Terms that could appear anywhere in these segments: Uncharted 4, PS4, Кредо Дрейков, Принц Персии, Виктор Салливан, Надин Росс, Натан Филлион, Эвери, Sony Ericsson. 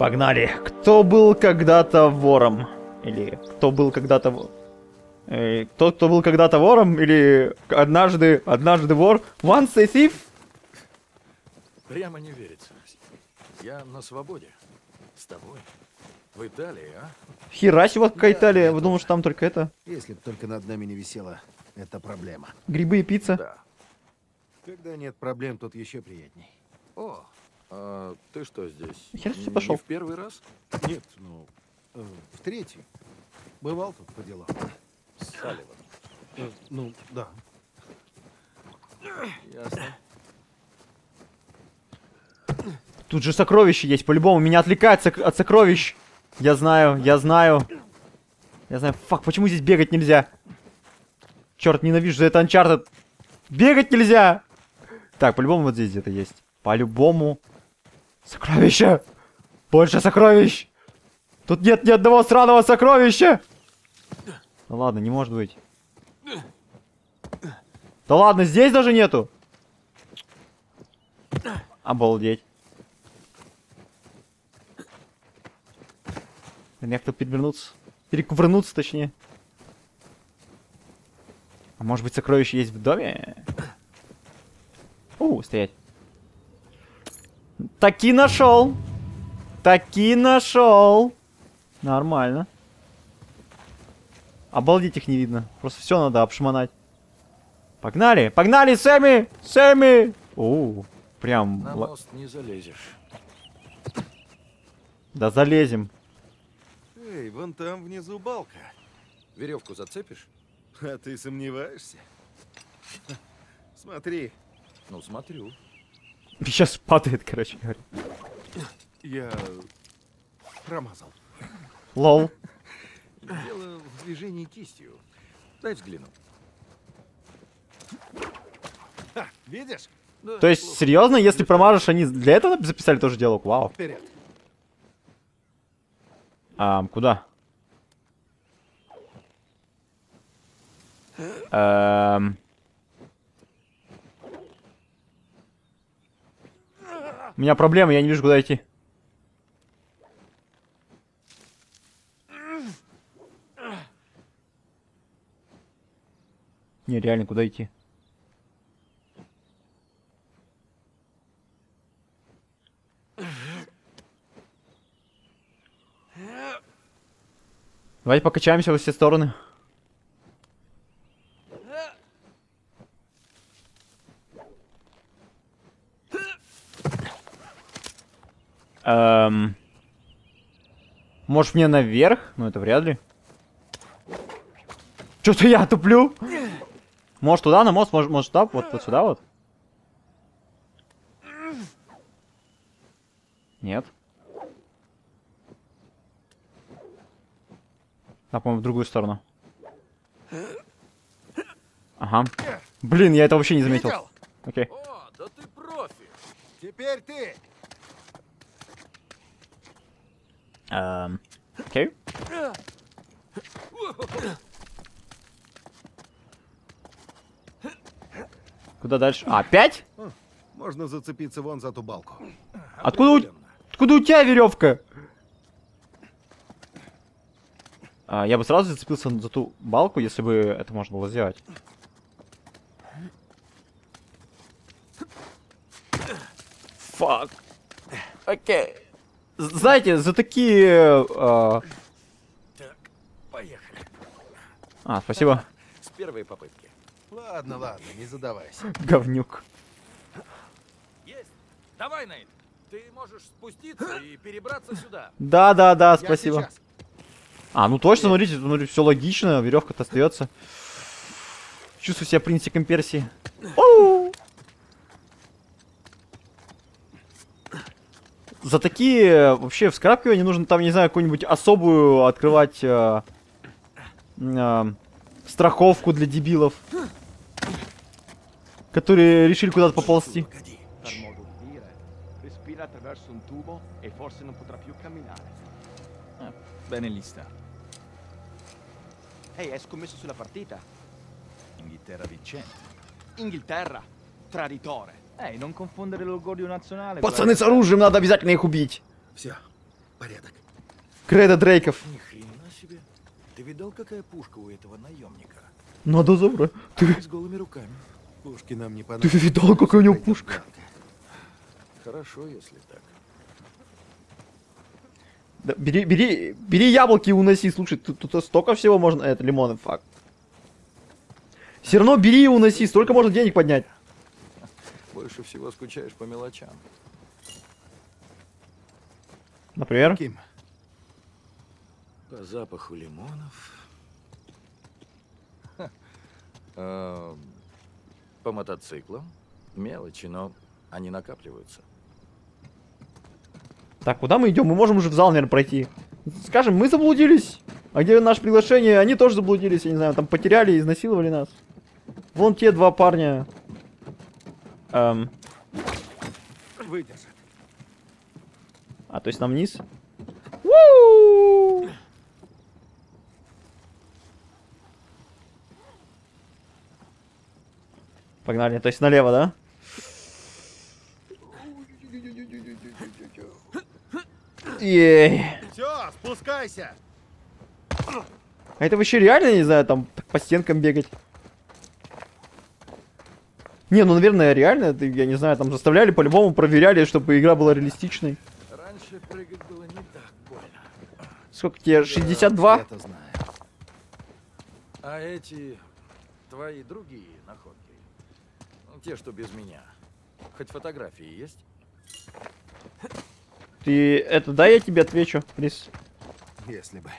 Погнали. Кто был когда-то вором? Или кто был когда-то... Тот, кто был когда-то вором, или однажды вор. Once a thief. Прямо не верится. Я на свободе. С тобой. В Италии, а? Херась вот какая Италия. Я думал, что там только это. Если бы только над нами не висела эта проблема. Грибы и пицца. Да. Когда нет проблем, тут еще приятней. О, а ты что здесь? Хер ты пошел. В первый раз? Нет, ну, в третий. Бывал тут по делам. Салливан. Ну, да. Ясно. Тут же сокровища есть, по-любому. Меня отвлекает от сокровищ. Я знаю, я знаю. Я знаю. Фак, почему здесь бегать нельзя? Черт, ненавижу за это Uncharted. Бегать нельзя! Так, по-любому вот здесь где-то есть. По-любому. Сокровища! Больше сокровищ! Тут нет ни одного сраного сокровища! Да ладно, не может быть. Да ладно, здесь даже нету. Обалдеть. Мне кто перевернуться. Перекувырнуться, точнее. А может быть, сокровище есть в доме? Стоять. Таки нашел. Таки нашел. Нормально. Обалдеть, их не видно. Просто все надо обшмонать. Погнали! Погнали, Сэмми! Сэмми! Прям... На мост не залезешь. Да залезем. Эй, вон там внизу балка. Веревку зацепишь? А ты сомневаешься? Смотри. Ну, смотрю. Сейчас падает, короче говоря. Я... промазал. Лол. Дело в движении кистью. Дай взгляну. Ха, видишь? Да, то есть, серьезно, если промажешь, они для этого записали тоже диалог? Вау. Вперед. А, куда? У меня проблемы, я не вижу, куда идти. Не, реально, куда идти? Давайте покачаемся во все стороны. Может, мне наверх? Ну, это вряд ли. Чё-то я туплю? Может туда, на мост, может туда, вот сюда вот. Нет. Да, по-моему, в другую сторону. Ага. Блин, я это вообще не заметил. Окей. О, да ты профи. Теперь ты. Окей. Куда дальше? Опять? Можно зацепиться вон за ту балку. Откуда у тебя веревка? Я бы сразу зацепился за ту балку, если бы это можно было сделать. Фак. Окей. Знаете, за такие... Так, поехали. Спасибо. С первой попытки. Ладно, ладно, не задавайся. Говнюк. Есть. Давай, Нейт. Ты можешь спуститься и перебраться сюда. Да, спасибо. Ну точно, смотрите, все логично, веревка-то остается. Чувствую себя принцем Персии. За такие вообще вскарабкивания нужно там, не знаю, какую-нибудь особую открывать страховку для дебилов, которые решили куда-то поползти. Пацаны с оружием, надо обязательно их убить. Все, порядок. Кредо Дрейков. Ни хрена себе. Ты видал, какая пушка у этого наемника? Надо забрать. Ты с голыми руками. Пушки нам не понадобятся. Ты видал, какая у него пушка? Хорошо, если так. Да, бери яблоки и уноси. Слушай, тут столько всего можно... Это лимоны, факт. Все равно бери и уноси, столько можно денег поднять. Больше всего скучаешь по мелочам. Например? Каким? По запаху лимонов. По мотоциклам. Мелочи, но они накапливаются. Так, куда мы идем? Мы можем уже в зал, наверное, пройти. Скажем, мы заблудились. А где наше приглашение? Они тоже заблудились, я не знаю, там потеряли, изнасиловали нас. Вон те два парня. Выдержит. А, то есть нам вниз? У-у-у! Погнали, то есть налево, да? Ей. Все, спускайся. А это вообще реально, не знаю, там по стенкам бегать? Не, ну, наверное, реально, это, я не знаю, там заставляли, по-любому проверяли, чтобы игра была реалистичной. Раньше прыгать было не так больно. Сколько тебе? 62? Я это знаю. А эти твои другие находки? Те, что без меня. Хоть фотографии есть? Ты это, да, я тебе отвечу, Рис. Если бы.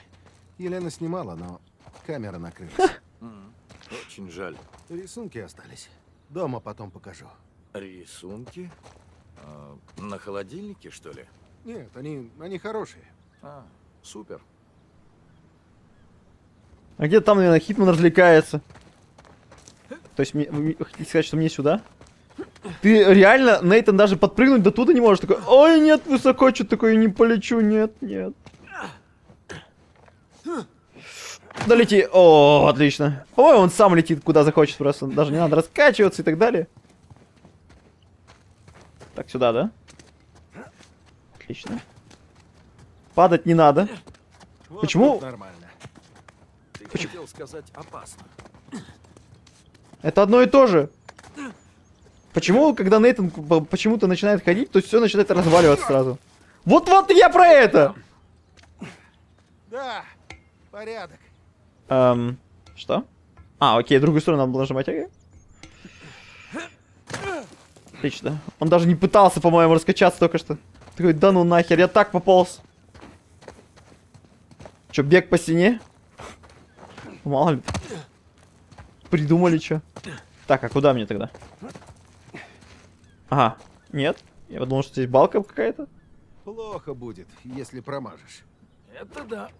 Елена снимала, но камера накрылась. Очень жаль. Рисунки остались. Дома потом покажу. Рисунки? На холодильнике, что ли? Нет, они хорошие. А, супер. А где-то там, наверное, Хитман развлекается. То есть, вы хотите сказать, что мне сюда? Ты реально, Нейтан, даже подпрыгнуть до туда не можешь. Такой, ой, нет, высоко, что такое, не полечу, нет, нет. Долети, о, отлично. Ой, он сам летит, куда захочет, просто даже не надо раскачиваться и так далее. Так, сюда, да? Отлично. Падать не надо. Вот почему? Нормально. Ты хотел сказать опасно. Это одно и то же. Почему, когда Нейтан почему-то начинает ходить, то все начинает разваливаться сразу? Вот я про это! Да, порядок. Что? А, окей, другую сторону надо было нажимать. Отлично. Он даже не пытался, по-моему, раскачаться только что. Такой, да ну нахер, я так пополз. Че, бег по стене? Мало ли. Придумали что. Так, а куда мне тогда? Ага, нет. Я подумал, что здесь балка какая-то. Плохо будет, если промажешь. Это да.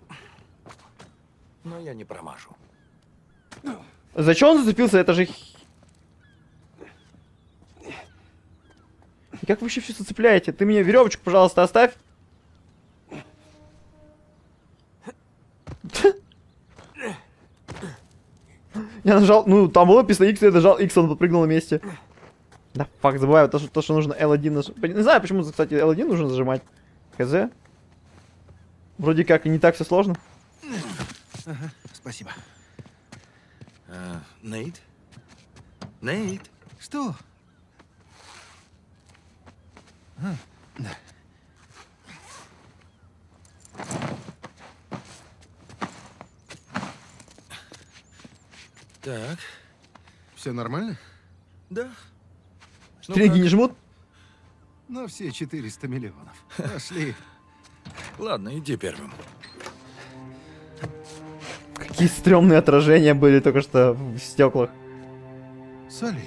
Но я не промажу. Зачем он зацепился? Это же... И как вы вообще все зацепляете? Ты мне веревочку, пожалуйста, оставь. Я нажал... Ну, там было написано X, я нажал X, он подпрыгнул на месте. Да, факт, забываю, то, что нужно L1 нажимать. Не знаю, почему, кстати, L1 нужно зажимать. ХЗ. Вроде как и не так все сложно. Ага, спасибо. Нейт? Нейт? Что? Да. Так. Все нормально? Да. Стрелки не жмут? Ну, все 400 миллионов. Пошли. Ладно, иди первым. Какие стрёмные отражения были только что в стеклах. Соли.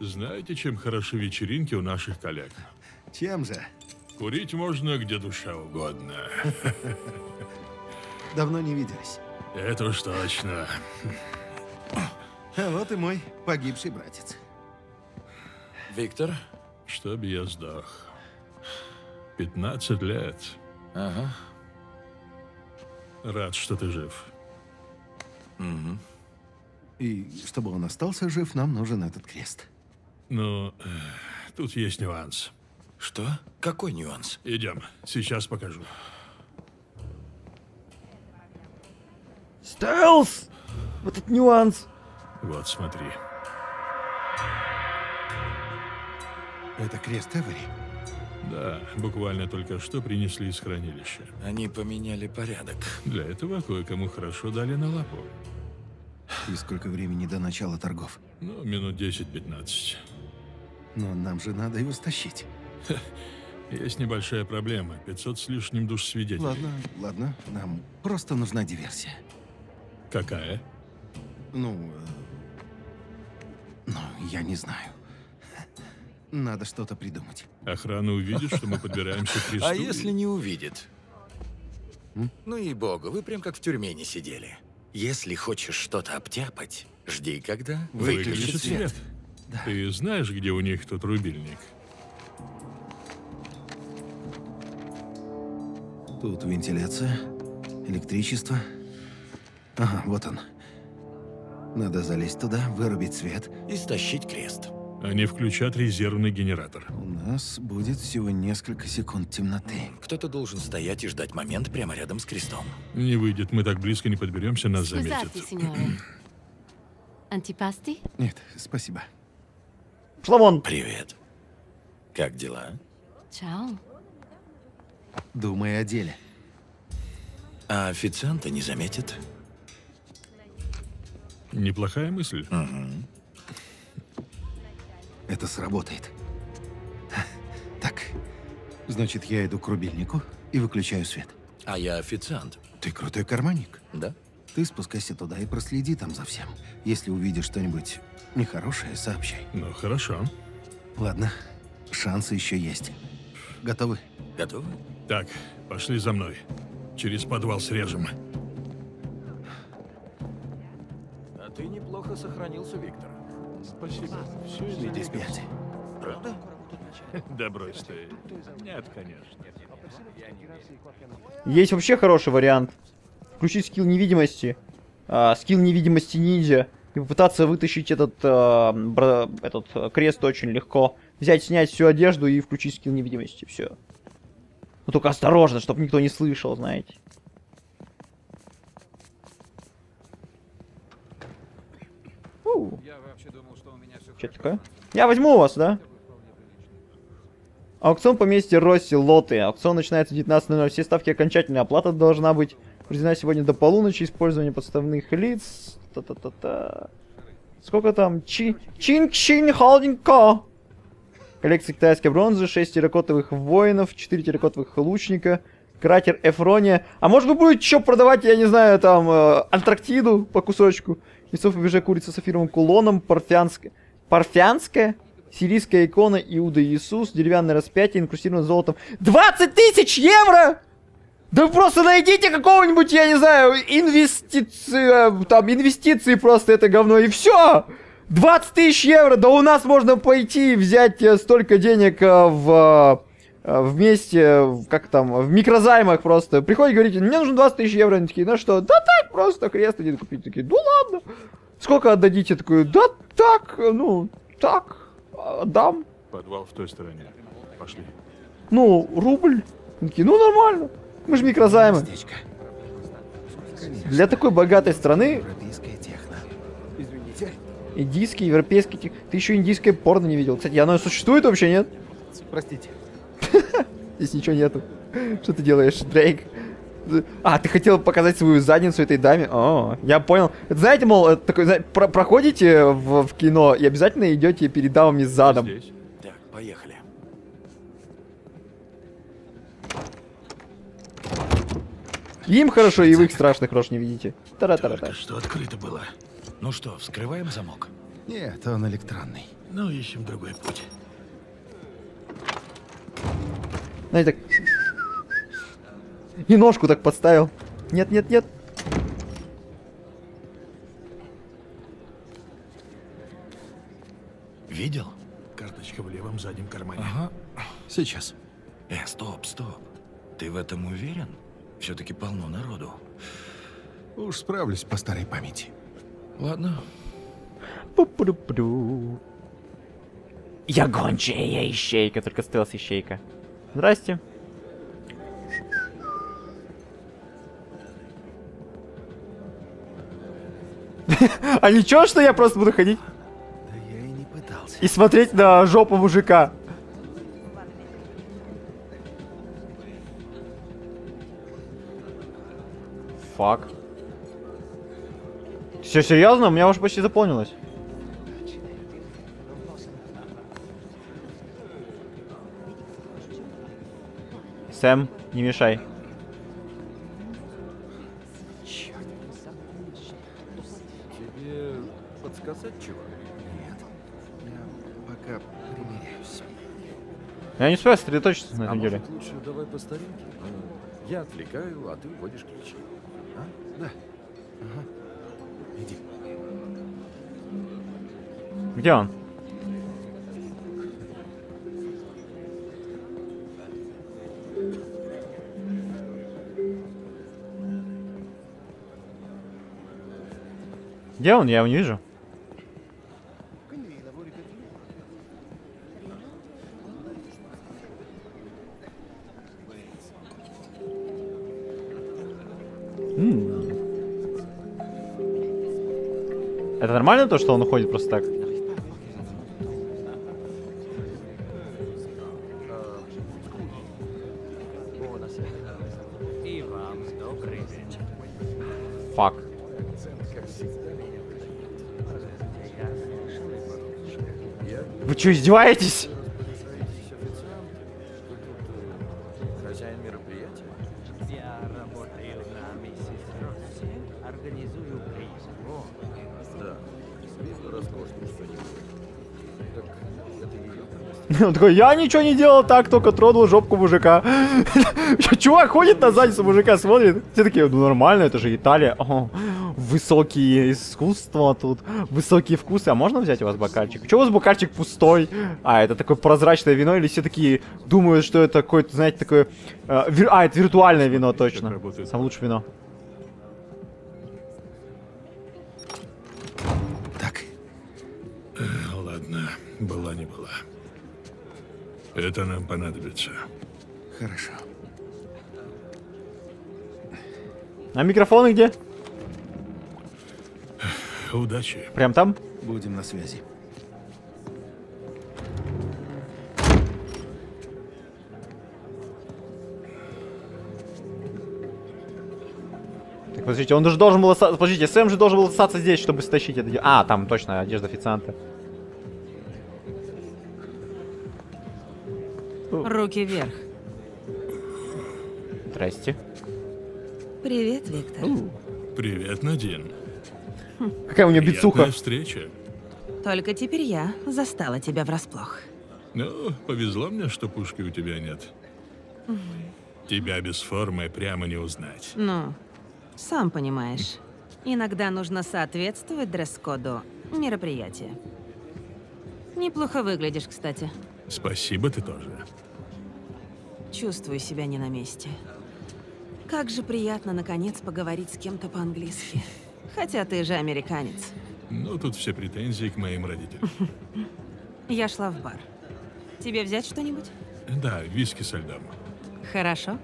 Знаете, чем хороши вечеринки у наших коллег? Чем же? Курить можно где душа угодно. Давно не виделись. Это уж точно. А вот и мой погибший братец. Виктор? Чтоб я сдох. 15 лет. Ага. Рад, что ты жив. Угу. И чтобы он остался жив, нам нужен этот крест. Ну, тут есть нюанс. Что? Какой нюанс? Идем. Сейчас покажу. Стелс! Вот этот нюанс. Вот, смотри. Это крест Эвери? Да, буквально только что принесли из хранилища. Они поменяли порядок. Для этого кое-кому хорошо дали на лапу. И сколько времени до начала торгов? Ну, минут 10-15. Но нам же надо его стащить. Есть небольшая проблема. 500 с лишним душ свидетелей. Ладно, ладно. Нам просто нужна диверсия. Какая? Ну, я не знаю. Надо что-то придумать. Охрана увидит, что мы подбираемся к кресту. А если не увидит? Ну и богу, вы прям как в тюрьме не сидели. Если хочешь что-то обтяпать, жди, когда выключат свет. Да. Ты знаешь, где у них тот рубильник? Тут вентиляция, электричество. Ага, вот он. Надо залезть туда, вырубить свет. И стащить крест. Они включат резервный генератор. У нас будет всего несколько секунд темноты. Кто-то должен стоять и ждать момент прямо рядом с крестом. Не выйдет, мы так близко не подберемся, нас заметят. Антипасты? Нет, спасибо. Плавон. Привет. Как дела? Чао. Думай о деле. А официанта не заметит? Неплохая мысль. Угу. Это сработает. Так, значит, я иду к рубильнику и выключаю свет. А я официант. Ты крутой карманник? Да. Ты спускайся туда и проследи там за всем. Если увидишь что-нибудь нехорошее, сообщай. Ну, хорошо. Ладно, шансы еще есть. Готовы? Готовы. Так, пошли за мной. Через подвал срежем. А ты неплохо сохранился, Виктор. Спасибо. Все из-за смерти. Правда? Да брось ты. Нет, конечно. Есть вообще хороший вариант. Включить скилл невидимости. Скилл невидимости ниндзя. И попытаться вытащить этот крест очень легко. Взять, снять всю одежду и включить скилл невидимости. Все. Но только осторожно, чтобы никто не слышал, знаете. Че такое? Я возьму у вас, да? Аукцион поместья Росси Лоты. Аукцион начинается в 19:00. Все ставки окончательные. Оплата должна быть произведена сегодня до полуночи. Использование подставных лиц. Та-та-та-та. Сколько там? Чин-чин холдинг ко. Коллекция китайской бронзы. 6 терракотовых воинов. 4 терракотовых лучника. Кратер Эфрония. А может быть будет что продавать, я не знаю, там, Антарктиду по кусочку. Яйцо в побеже курица с сафировым кулоном. Парфянская, сирийская икона Иуда Иисус, деревянное распятие, инкрустировано золотом. 20 000 евро! Да вы просто найдите какого-нибудь, я не знаю, инвестиции просто это говно, и все! 20 000 евро! Да у нас можно пойти и взять столько денег в микрозаймах просто. Приходите, говорите, мне нужно 20 000 евро. Они такие, ну что, да так, просто крест один купить. Такие, ну ладно. Сколько отдадите? Такой, да так, ну, так, отдам. Подвал в той стороне. Пошли. Ну, рубль. Они такие, ну нормально. Мы же микрозаймы. Местечко. Для такой богатой страны. Европейская техно. Извините. Индийский, европейский техно. Ты еще индийское порно не видел. Кстати, оно существует вообще, нет? Простите. Здесь ничего нету. Что ты делаешь, Дрейк? А, ты хотел показать свою задницу этой даме? О, я понял. Это, знаете, мол, это такой, знаете, проходите в кино и обязательно идете перед дамами задом. Так, поехали. Им хорошо, и вы их страшно хорошо не видите. Тара-тара-тара. Что открыто было? Ну что, вскрываем замок? Нет, он электронный. Ну, ищем другой путь. Знаете, так... И ножку так подставил. Нет, нет, нет. Видел? Карточка в левом заднем кармане. Ага. Сейчас. Стоп, стоп. Ты в этом уверен? Все-таки полно народу. Уж справлюсь по старой памяти. Ладно. Пу-пу-пу-пу. Я гончая, я ищейка, только стелс-ищейка. Здрасте. А ничего, что я просто буду ходить? Да я и не пытался. И смотреть на жопу мужика. Фак. Все серьезно? У меня уже почти заполнилось. Сэм, не мешай. Тебе подсказать чего? Нет. Я пока примиряюсь. Я не успеваю сосредоточиться на этом деле. Лучше давай по старинке. Я отвлекаю, а ты уводишь ключи. А? Да. Ага. Иди. Где он? Где он? Я его не вижу. Это нормально то, что он уходит просто так? Фак. Вы что, издеваетесь? Хозяин мероприятия? Я работаю на миссис Росси, организую приз. О, да. Видно роскошно что-нибудь. Так, это ее. Он такой, я ничего не делал, так только тронул жопку мужика. Чувак ходит на задницу мужика, смотрит. Все такие, ну нормально, это же Италия. Высокие искусства тут, высокие вкусы. А можно взять у вас бокальчик? Чего у вас бокальчик пустой? А, это такое прозрачное вино, или все такие думают, что это какое-то, знаете, такое... А, это виртуальное вино, точно. Самое лучшее вино. Так. Ладно, была не была. Это нам понадобится. Хорошо. А микрофоны где? Удачи. Прям там? Будем на связи. Так, подождите, он даже должен был... Подождите, Сэм же должен был остаться здесь, чтобы стащить это... А, там точно, одежда официанта. Руки вверх. Здрасте. Привет, Виктор. Привет, Надин. Какая у меня бицуха. Встреча. Только теперь я застала тебя врасплох. Ну, повезло мне, что пушки у тебя нет. Тебя без формы прямо не узнать. Ну, сам понимаешь. Иногда нужно соответствовать дресс-коду мероприятия. Неплохо выглядишь, кстати. Спасибо, ты тоже. Чувствую себя не на месте. Как же приятно, наконец, поговорить с кем-то по-английски. Хотя ты же американец. Ну, тут все претензии к моим родителям. Я шла в бар. Тебе взять что-нибудь? Да, виски со льдом. Хорошо.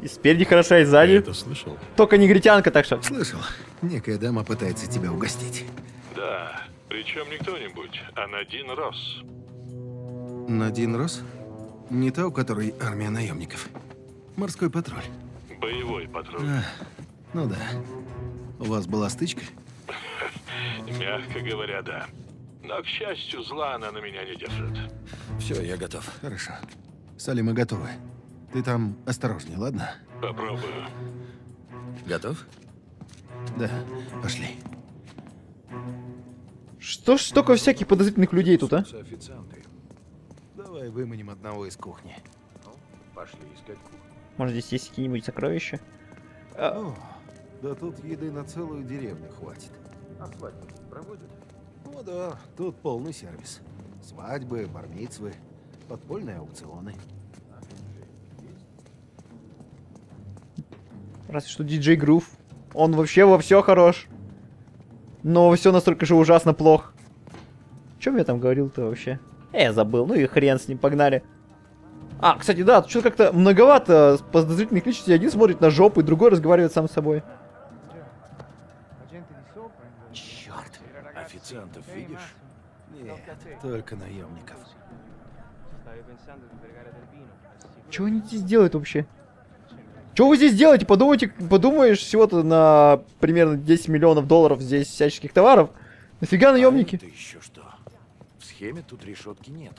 И спереди хорошо, и сзади. Я это слышал. Только негритянка, так что... Слышал. Некая дама пытается тебя угостить. Да, причем не кто-нибудь, а Надин Росс. Надин Росс? Не та, у которой армия наемников. Морской патруль. Боевой патруль. А, ну да. У вас была стычка? Мягко говоря, да. Но, к счастью, зла она на меня не держит. Все, я готов. Хорошо. Салли, мы готовы. Ты там осторожней, ладно? Попробую. Готов? Да, пошли. Что ж столько всяких подозрительных людей тут, а? Официанты. Давай выманим одного из кухни. Ну, пошли искать кухню. Может, здесь есть какие-нибудь сокровища? О, да тут еды на целую деревню хватит. А свадьбы проводят? Ну да, тут полный сервис. Свадьбы, бармицвы, подпольные аукционы. Разве что диджей Грув. Он вообще во все хорош. Но все настолько же ужасно плохо. О чем я там говорил-то вообще? Я забыл, ну и хрен с ним, погнали. А, кстати, да, тут что-то как-то многовато подозрительных личностей. Один смотрит на жопу, и другой разговаривает сам с собой. Черт, официантов видишь? Нет, только наемников. Чего они здесь делают вообще? Чего вы здесь делаете? Подумайте, подумаешь, всего-то на примерно 10 миллионов долларов здесь всяческих товаров. Нафига наемники? Это еще что? В схеме тут решетки нет.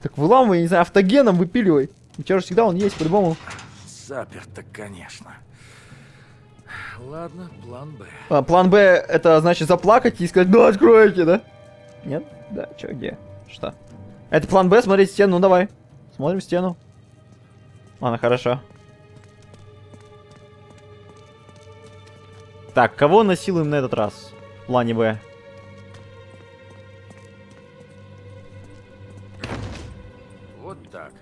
Так выламывай, не знаю, автогеном выпиливай. У тебя же всегда он есть, по-любому. Заперто, конечно. Ладно, план Б. А, план Б это значит заплакать и сказать, ну откройте, да? Нет? Да, чё, где? Что? Это план Б, смотреть стену, ну давай. Смотрим стену. Ладно, хорошо. Так, кого насилуем на этот раз? В плане Б. Вот так.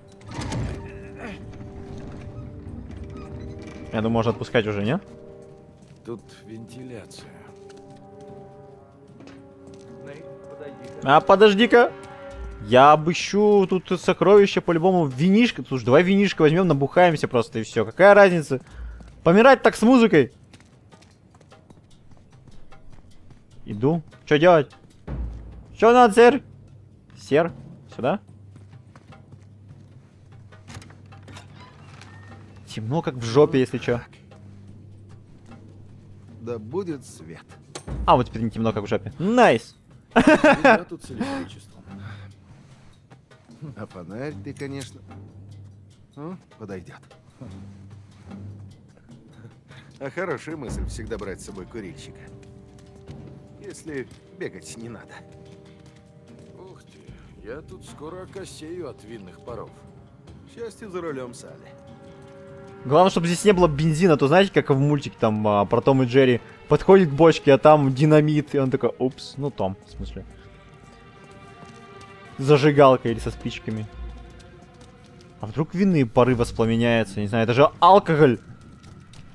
Я думаю, можно отпускать уже, нет? Тут вентиляция. А, подожди-ка. Я обыщу тут сокровища по-любому. Винишка. Слушай, давай винишко возьмем, набухаемся просто и все. Какая разница? Помирать так с музыкой. Иду. Что делать? Что надо, сэр? Сэр? Сюда? Темно как в жопе, если что. Да будет свет. А, вот теперь не темно как в жопе. Найс! Тут с электричеством. А фонарь ты, конечно, ну, подойдет. А хорошая мысль всегда брать с собой курильщика. Если бегать не надо. Ух ты, я тут скоро окосею от винных паров. К счастью, за рулем Салли. Главное, чтобы здесь не было бензина, то знаете, как в мультике там про Том и Джерри подходит к бочке, а там динамит, и он такой, упс, ну Том, в смысле. Зажигалкой или со спичками. А вдруг винные пары воспламеняются? Не знаю, это же алкоголь.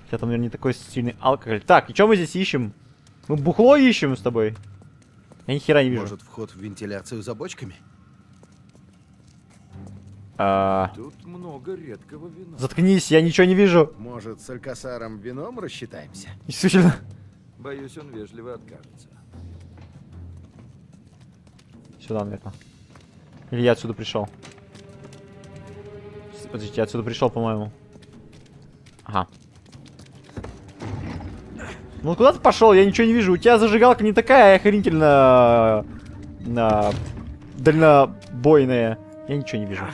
Хотя там, наверное, не такой сильный алкоголь. Так, и что мы здесь ищем? Мы бухло ищем с тобой? Я ни хера не вижу. Может, вход в вентиляцию за бочками? Тут много редкого вина. Заткнись, я ничего не вижу. Может, с алькасаром вином рассчитаемся? Действительно. Боюсь, он вежливо откажется. Сюда, наверное. Или я отсюда пришел? Подождите, я отсюда пришел, по-моему. Ага. Ну куда ты пошел? Я ничего не вижу. У тебя зажигалка не такая охренительно дальнобойная. Я ничего не вижу.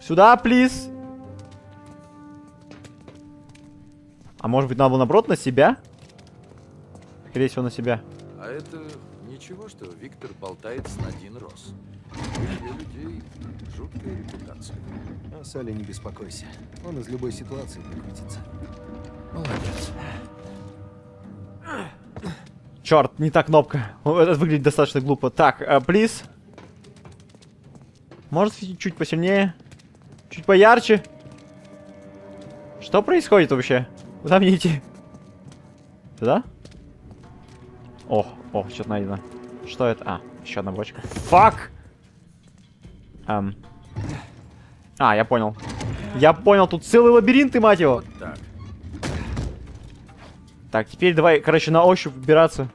Сюда, плиз. А может быть, надо было наоборот на себя? Скорее всего, на себя. А это... Ничего, что Виктор болтает с Надин Росс. Для людей жуткая репутация. А Салли, не беспокойся. Он из любой ситуации выкрутится. Молодец. Черт, не та кнопка. Это выглядит достаточно глупо. Так, плиз. Может, чуть посильнее? Чуть поярче? Что происходит вообще? Куда мне идти? Сюда? О, о, что-то найдено. Что это? А, еще одна бочка. Фак! А, я понял. Я понял, тут целый лабиринт, и мать его. Вот так. Так, теперь давай, короче, на ощупь выбираться.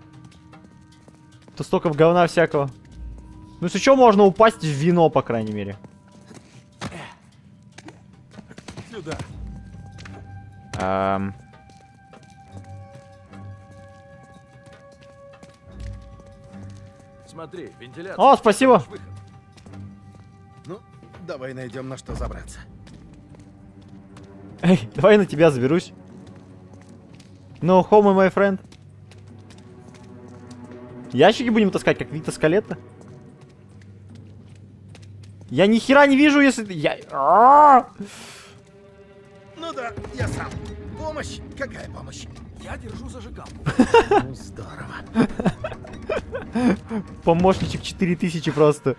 Тут столько говна всякого. Ну, с чего можно упасть в вино, по крайней мере. Сюда. Смотри, вентиляция. О, спасибо. Ну, давай найдем на что забраться. Эй, давай на тебя заберусь. No home, my friend. Ящики будем таскать, как Вита Скалетта. Я ни хера не вижу, если... Я... Ну да, я сам. Помощь? Какая помощь? Я держу зажигалку. Ну, здорово. Помощничек 4000 просто.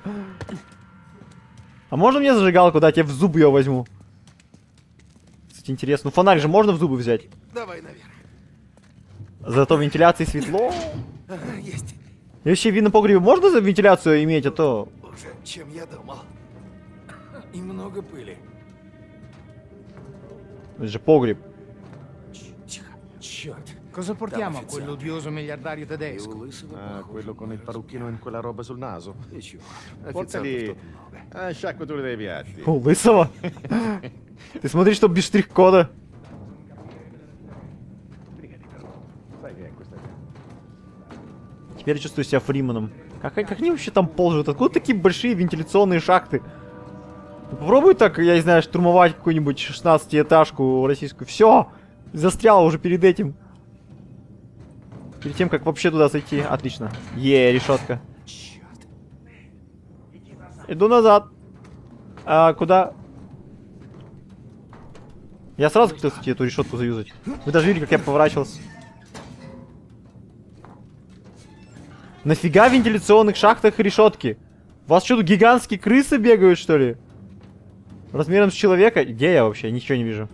А можно мне зажигалку дать? Я в зуб ее возьму. есть интересно. Ну фонарь же можно в зубы взять? Давай наверх. Зато в вентиляции светло. Ага, есть. И вообще видно по грибу. Можно за вентиляцию иметь, а то... Боже, чем я думал. И много пыли. Это же погреб. Тихо. Черт. Cosa portiamo a quell'odioso miliardario tedesco? Ah, quello con il parrucchino in quella roba sul naso. Portali a sciacquature dei piatti. О, лысого? Ты смотри, что без штрих-кода. Теперь я чувствую себя Фриманом. Как они вообще там ползают? Откуда такие большие вентиляционные шахты? Попробуй так, я не знаю, штурмовать какую-нибудь 16-этажку российскую. Все, застрял уже перед этим. Перед тем, как вообще туда зайти. Отлично. Е, решетка. Иду назад. А, куда? Я сразу хотел, кстати, эту решетку заюзать. Вы даже видели, как я поворачивался. Нафига в вентиляционных шахтах решетки? У вас что-то гигантские крысы бегают, что ли? Размером с человека? Где я вообще? Ничего не вижу.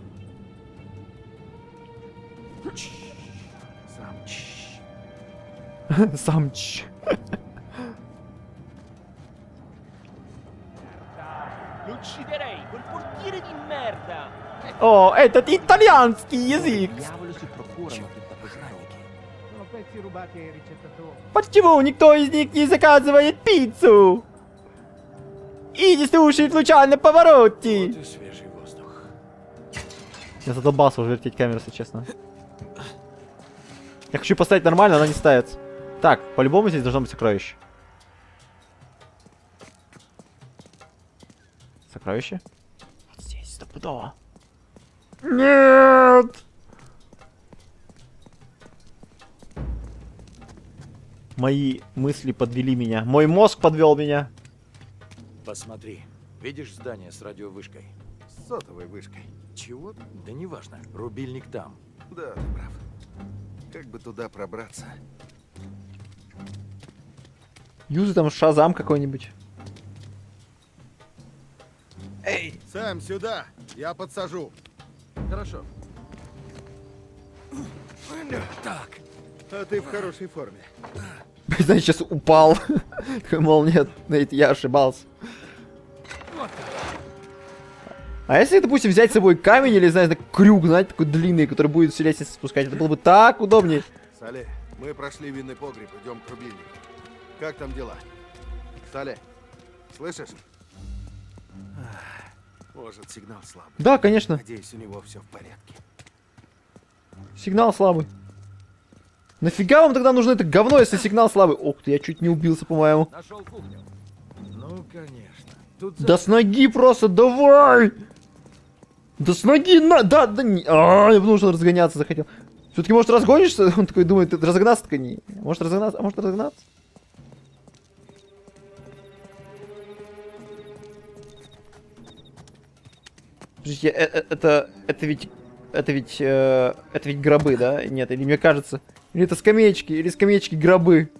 Самч. О, этот итальянский язык. Почему никто из них не заказывает пиццу? И не слушает случайно повороте. Я задолбался уже вертеть камеру, если честно. Я хочу поставить нормально, она не ставится. Так, по-любому здесь должно быть сокровище. Сокровище? Вот здесь, стопудово. Нет! Мои мысли подвели меня. Мой мозг подвел меня. Посмотри. Видишь здание с радиовышкой? С сотовой вышкой. Чего? Да неважно. Рубильник там. Да, ты прав. Как бы туда пробраться? Юзы там шазам какой-нибудь. Эй! Сэм, сюда! Я подсажу. Хорошо. Так. А ты в хорошей форме. Знаешь, сейчас упал. Мол, нет, я ошибался. А если, допустим, взять с собой камень или, знаешь, крюк, знаете, такой длинный, который будет все лестницы спускать, это было бы так удобнее. Салли, мы прошли винный погреб, идем к рубильнику. Как там дела? Салли, слышишь? Может, сигнал слабый. Да, конечно. Надеюсь, у него все в порядке. Сигнал слабый. Нафига вам тогда нужно это говно, если сигнал слабый? Ох ты, я чуть не убился, по-моему. Нашел кухню. Ну, конечно. Тут... Да с ноги просто, давай! Да с ноги, на... да, да, не... А, я потому что разгоняться захотел. Все-таки, может, разгонишься? Он такой думает, разогнаться-то не. Может, разогнаться, а может, разогнаться? Подождите, это ведь гробы, да? Нет, или мне кажется, или скамеечки гробы.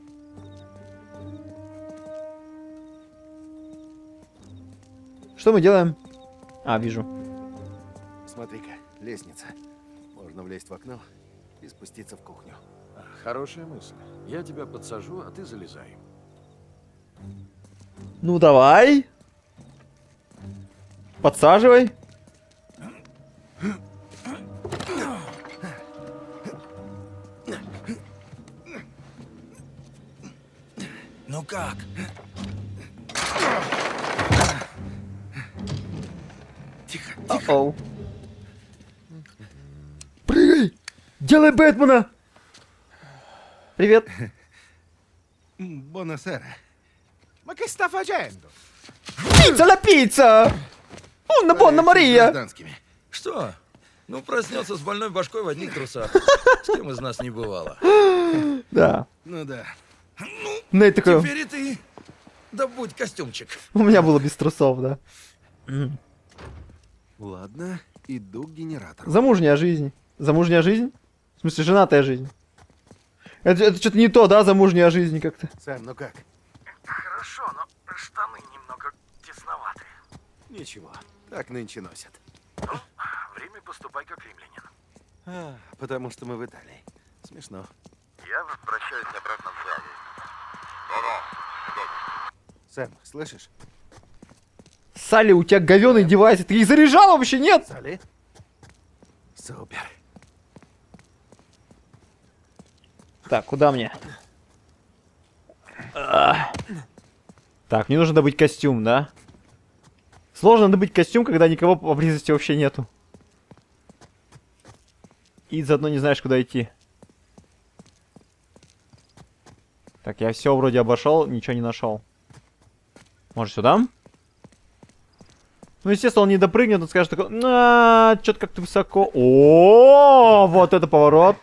Что мы делаем? А, вижу. Смотри-ка, лестница. Можно влезть в окно и спуститься в кухню. Хорошая мысль. Я тебя подсажу, а ты залезай. Ну давай. Подсаживай. Ну как? Тихо, тихо. Uh-oh. Прыгай! Делай Бэтмена! Привет. Бонасера. Ma che sta facendo? Пицца на пицца! Унна Бонна Мария! Что? Ну, проснется с больной башкой в одних трусах. С кем из нас не бывало. Да. Ну да. Ну, такой... Теперь и ты. Да будь костюмчик. У меня было без трусов, да. Ладно, иду к генератору. Замужняя жизнь. Замужняя жизнь? В смысле, женатая жизнь. Это что-то не то, да, замужняя жизнь как-то. Сэм, ну как? Хорошо, но штаны немного тесноваты. Ничего, так нынче носят. Ну, время поступай как римлянин. А, потому что мы в Италии. Смешно. Я возвращаюсь обратно в зал. Сэм, слышишь? Салли, у тебя говёный девайс. Ты их заряжал вообще, нет? Салли? Супер. Так, куда мне? Так, мне нужно добыть костюм, да? Сложно добыть костюм, когда никого поблизости вообще нету. И заодно не знаешь, куда идти. Так, я все вроде обошел, ничего не нашел. Может, сюда? Ну, естественно, он не допрыгнет, он скажет такой, на, что-то как-то высоко. О, вот это поворот.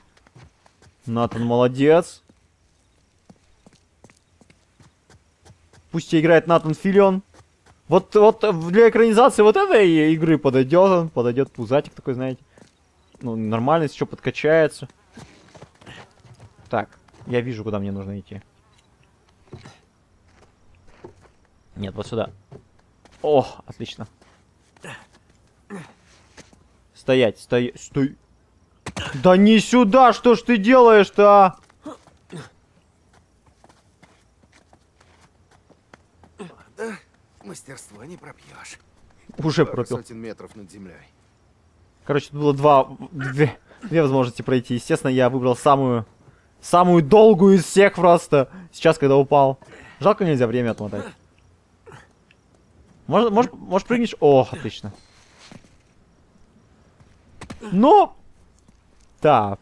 Натан молодец. Пусть играет Натан Филлион. Вот для экранизации вот этой игры подойдет он, подойдет пузатик такой, знаете. Ну, нормально, если что, подкачается. Так, я вижу, куда мне нужно идти. Нет, вот сюда. О, отлично. Стоять, стоять, стой. Да не сюда, что ж ты делаешь-то? Мастерство не пропьешь. Уже пропил. Сотен метров над землей. Короче, тут было две возможности пройти. Естественно, я выбрал самую долгую из всех просто. Сейчас, когда упал. Жалко, нельзя время отмотать. Может прыгнешь? О, отлично. Но... Да.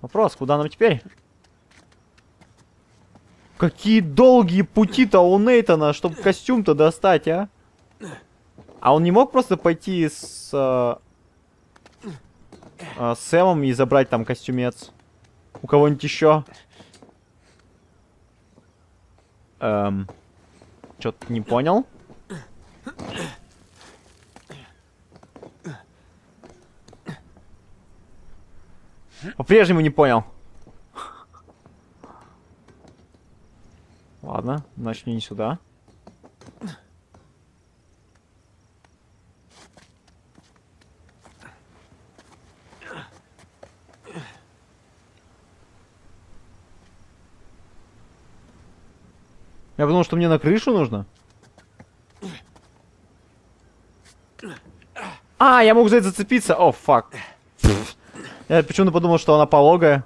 Вопрос, куда нам теперь? Какие долгие пути-то у Нейтана, чтобы костюм-то достать, а? А он не мог просто пойти с... Сэмом и забрать там костюмец? У кого-нибудь еще? Чё-то не понял. По-прежнему не понял. Ладно, значит, не сюда. Я подумал, что мне на крышу нужно. А, я могу за это зацепиться. О, фак. Я почему-то подумал, что она пологая.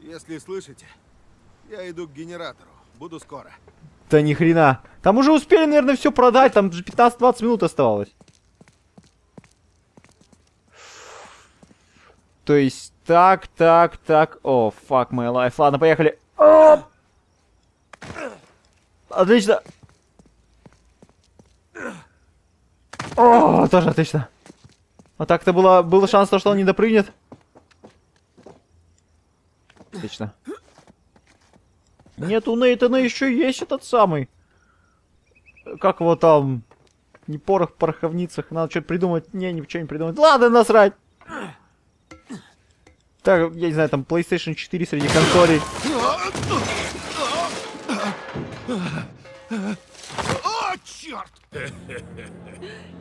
Если слышите, я иду к генератору. Буду скоро. Да ни хрена. Там уже успели, наверное, все продать. Там 15-20 минут оставалось. То есть так. О, fuck my life. Ладно, поехали. Оп! Отлично. О, тоже отлично. А так-то было шанс, что он не допрыгнет. Отлично. Нет, у Нейтана еще есть этот самый. Как его там? Не порох в пороховницах. Надо что-то придумать. Не, ничего не придумать. Ладно, насрать. Так, я не знаю, там PlayStation 4 среди консолей. О, черт!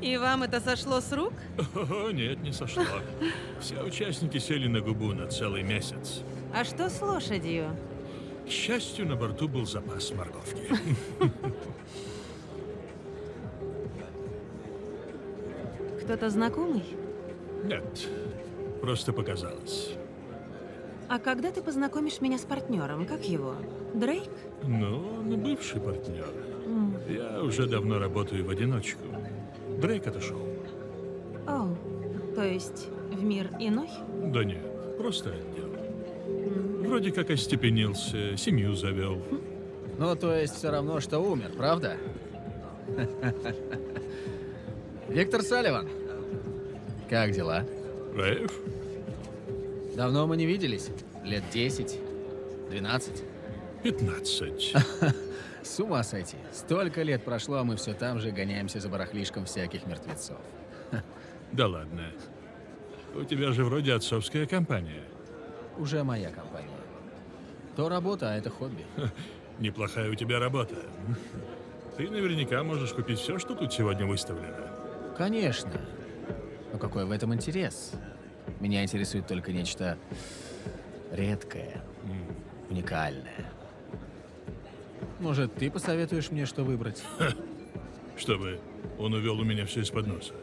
И вам это сошло с рук? О, нет, не сошло. Все участники сели на губу на целый месяц. А что с лошадью? К счастью, на борту был запас морковки. Кто-то знакомый? Нет, просто показалось. А когда ты познакомишь меня с партнером, как его? Дрейк? Ну, он бывший партнер. Я уже давно работаю в одиночку. Дрейк отошел. О, то есть в мир иной? Да нет, просто отдел. Вроде как остепенился, семью завел. Ну, то есть все равно, что умер, правда? Виктор Салливан, как дела? Рейф? Давно мы не виделись. Лет 10, 12. 15. С ума сойти. Столько лет прошло, а мы все там же гоняемся за барахлишком всяких мертвецов. Да ладно. У тебя же вроде отцовская компания. Уже моя компания. То работа, а это хобби. Неплохая у тебя работа. Ты наверняка можешь купить все, что тут сегодня выставлено. Конечно. Но какой в этом интерес? Меня интересует только нечто редкое, уникальное. Может, ты посоветуешь мне, что выбрать? Чтобы он увел у меня все из-под носа.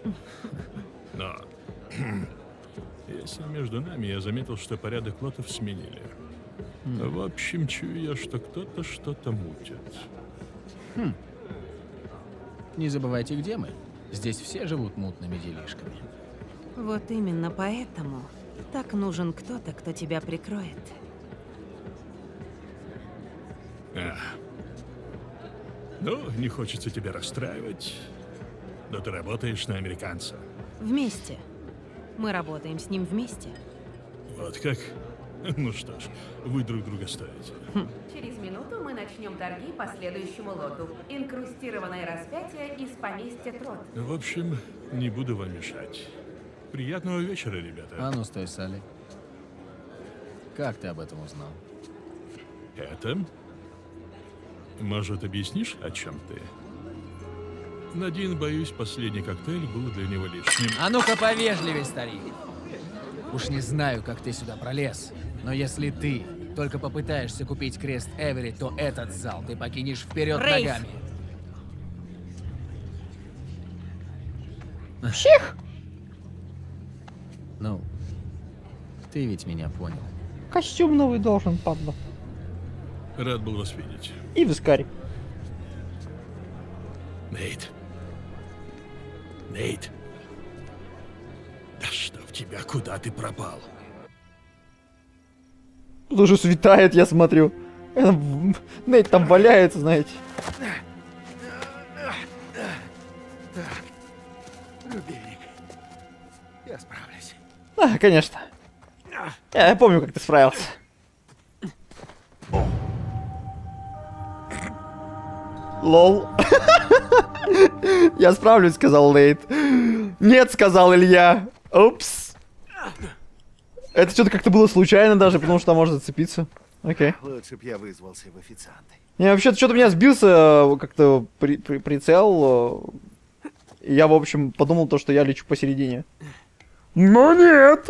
Но если между нами, я заметил, что порядок лотов сменили. В общем, чую я, что кто-то что-то мутит. Не забывайте, где мы. Здесь все живут мутными делишками. Вот именно поэтому так нужен кто-то, кто тебя прикроет. Ну, не хочется тебя расстраивать, но ты работаешь на американца. Вместе. Мы работаем с ним вместе. Вот как? Ну что ж, вы друг друга стоите. Через минуту мы начнем торги по следующему лоту. Инкрустированное распятие из поместья Трон. В общем, не буду вам мешать. Приятного вечера, ребята. А ну стой, Салли. Как ты об этом узнал? Это? Может, объяснишь, о чем ты? Надин, боюсь, последний коктейль был для него лишним. А ну-ка повежливей, старик. Уж не знаю, как ты сюда пролез, но если ты только попытаешься купить крест Эвери, то этот зал ты покинешь вперед ногами. Псих! Ну, ты ведь меня понял. Костюм новый должен, падла. Рад был вас видеть. И вискарь. Нейт. Нейт. Да что в тебя, куда ты пропал? Тут уже светает, я смотрю. Нейт там валяется, знаете. Берег. Я справлюсь. А, конечно. Я помню, как ты справился. Лол. Я справлюсь, сказал Нейт. Нет, сказал Илья. Упс. Это что-то как-то было случайно даже, потому что там можно зацепиться. Окей. Лучше бы я вызвался в официанты. Не, вообще-то что-то меня сбился как-то прицел. Я, в общем, подумал то, что я лечу посередине. Но нет.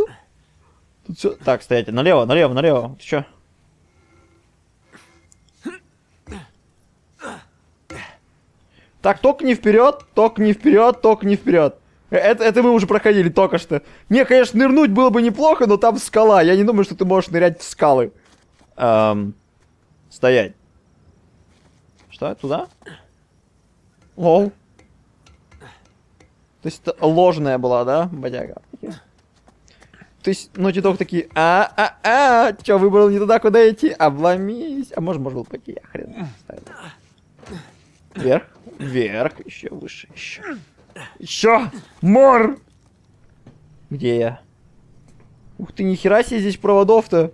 Тут все... Так, стоять. Налево, налево, налево. Ты чё? Так, ток не вперед, ток не вперед, ток не вперед. Это мы уже проходили только что. Не, конечно, нырнуть было бы неплохо, но там скала. Я не думаю, что ты можешь нырять в скалы. Стоять. Что, туда? Лол. То есть это ложная была, да, бодяга? То есть, ну, титок такие, чё, выбрал не туда, куда идти? Обломись. А может, был пойти, я хрен ставил. Вверх, вверх, еще выше, еще. Еще! Мор! Где я? Ух ты, нихера себе здесь проводов-то.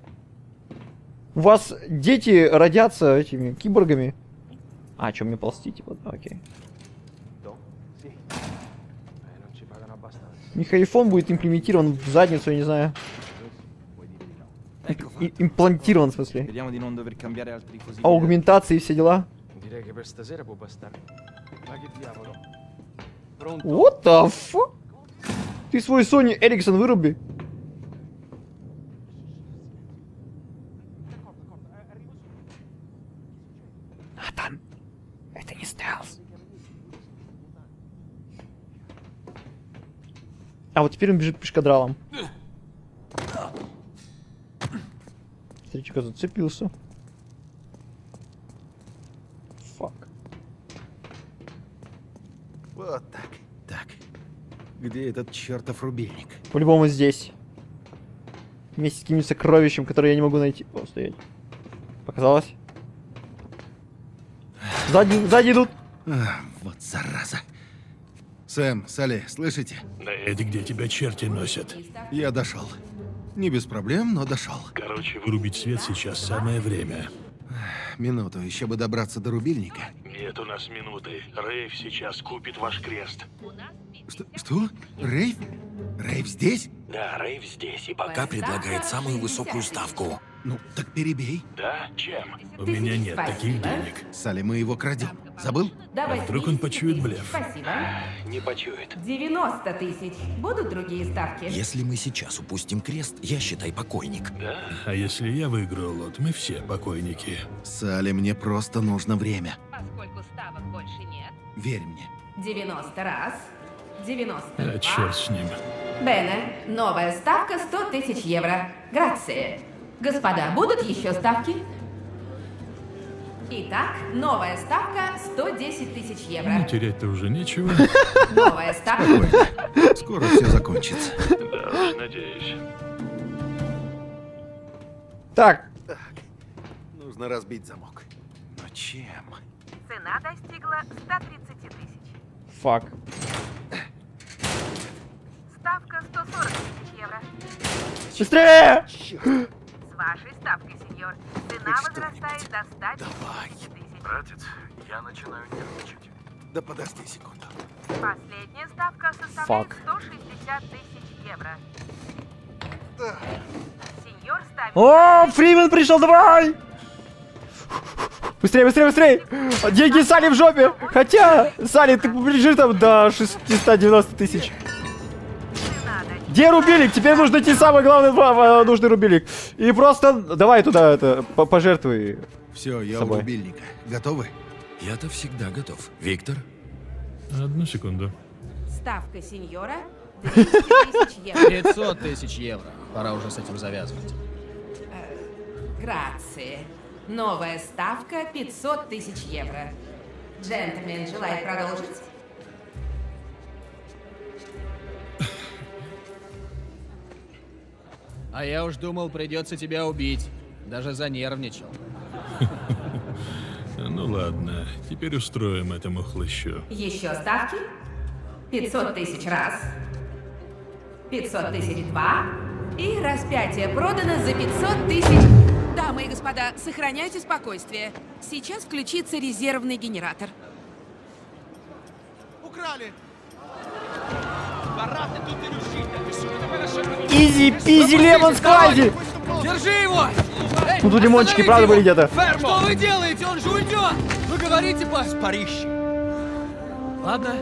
У вас дети родятся этими киборгами. А, что, мне ползти, типа? Окей. Михаифон будет имплементирован в задницу, я не знаю. Имплантирован, в смысле. Аугментации и все дела. What the fuck? Ты свой Sony Ericsson выруби. Натан, это не стелс. А вот теперь он бежит пешкадралом. Старичка зацепился. Вот так. Так. Где этот чертов рубильник? По-любому здесь. Вместе с каким-нибудь сокровищем, которое я не могу найти. О, стоять. Показалось? Сзади идут. Вот зараза. Сэм, Салли, слышите? Это где тебя черти носят? Я дошел. Не без проблем, но дошел. Короче, вырубить свет сейчас самое время. Минуту, еще бы добраться до рубильника. Нет у нас минуты. Рейф сейчас купит ваш крест. Что? Рейф? Рейф здесь? Да, Рейф здесь, и пока предлагает самую высокую ставку. Ну, так перебей. Да? Чем? У меня нет таких денег. Салли, мы его крадем. Забыл? Давай. А вдруг он почует блеф? Спасибо. Не почует. 90 тысяч. Будут другие ставки? Если мы сейчас упустим крест, я, считай, покойник. Да? А если я выиграю лот, мы все покойники. Салли, мне просто нужно время. Поскольку ставок больше нет. Верь мне. 90 раз. 90. А черт с ним. Бене, новая ставка 100 тысяч евро. Грации. Господа, будут еще ставки? Итак, новая ставка 110 тысяч евро. Ну, терять-то уже нечего. Новая ставка. Спокойно. Скоро все закончится. Да уж, надеюсь. Так. Нужно разбить замок. Но чем? Цена достигла 130 тысяч. Фак. Ставка 140 тысяч евро. Быстрее! Черт. С вашей ставкой, сеньор, цена возрастает до 100 тысяч. Братец, я начинаю нервничать. Да подожди секунду. Последняя ставка составляет 160 тысяч евро. Да. Сеньор ставит... О, Фримен пришел, давай! Быстрее, быстрее, быстрее! Деньги Салли в жопе! Хотя, Салли, ты лежишь там до 690 тысяч. Где рубильник? Теперь нужно найти самый главный нужный рубильник. И просто давай туда это пожертвуй. Все, я у рубильника. Готовы? Я-то всегда готов. Виктор? Одну секунду. Ставка сеньора 500 тысяч евро. Пора уже с этим завязывать. Грации. Новая ставка 500 тысяч евро. Джентльмен желает продолжить? А я уж думал, придется тебя убить. Даже занервничал. Ну ладно, теперь устроим этому хлыщу. Еще ставки? 500 тысяч раз. 500 тысяч два. И распятие продано за 500 тысяч. Дамы и господа, сохраняйте спокойствие. Сейчас включится резервный генератор. Украли! Изи-пизи, лемон-сквази! Держи его! Ну тут лимончики, правда, были где-то. Что вы делаете? Он же уйдет! Вы говорите, Паш, Париж. Ладно,